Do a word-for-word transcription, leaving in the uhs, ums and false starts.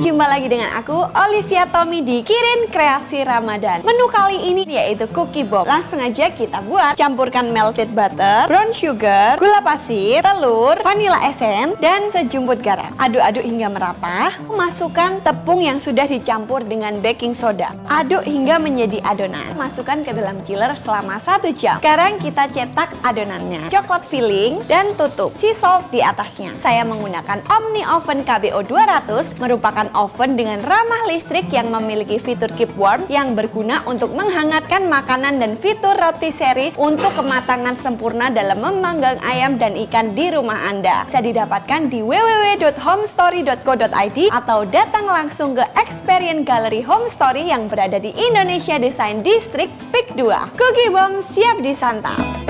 Jumpa lagi dengan aku, Olivia Tommy di Kirin Kreasi Ramadan. Menu kali ini yaitu cookie box. Langsung aja kita buat. Campurkan melted butter, brown sugar, gula pasir, telur, vanilla essence, dan sejumput garam. Aduk-aduk hingga merata. Masukkan tepung yang sudah dicampur dengan baking soda. Aduk hingga menjadi adonan. Masukkan ke dalam chiller selama satu jam. Sekarang kita cetak adonannya. Coklat filling dan tutup. Sea salt di atasnya. Saya menggunakan Omni Oven K B O dua ratus, merupakan oven oven dengan ramah listrik yang memiliki fitur keep warm yang berguna untuk menghangatkan makanan dan fitur rotisserie untuk kematangan sempurna dalam memanggang ayam dan ikan di rumah Anda. Bisa didapatkan di w w w titik homestory titik co titik i d atau datang langsung ke Experience Gallery Homestory yang berada di Indonesia Design District P I K dua. Cookie bomb siap disantap.